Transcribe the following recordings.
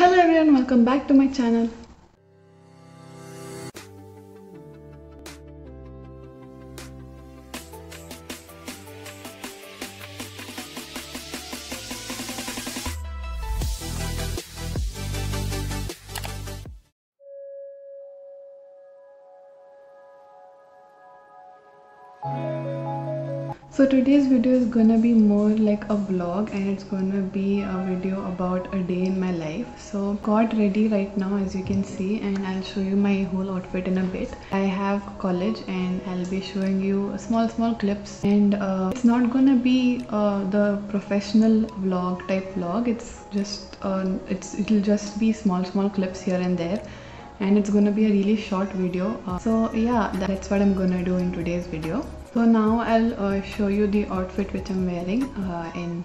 Hello everyone, welcome back to my channel. So today's video is gonna be more like a vlog and it's gonna be a video about a day in my life. So got ready right now as you can see, and I'll show you my whole outfit in a bit. I have college and I'll be showing you small clips, and it's not gonna be the professional vlog type vlog. It's just it'll just be small clips here and there, and it's gonna be a really short video. So yeah, that's what I'm gonna do in today's video. So now I'll show you the outfit which I'm wearing in.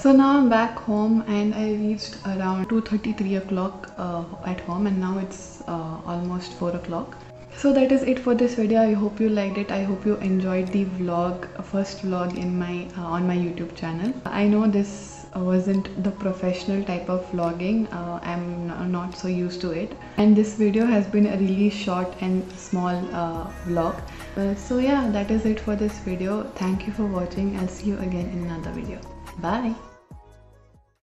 So now I'm back home, and I reached around 2:33 o'clock at home, and now it's almost 4 o'clock. So that is it for this video. I hope you liked it. I hope you enjoyed the vlog, first vlog in my on my YouTube channel. I know this wasn't the professional type of vlogging. I'm not so used to it, and this video has been a really short and small vlog. So yeah, that is it for this video. Thank you for watching. I'll see you again in another video. Bye.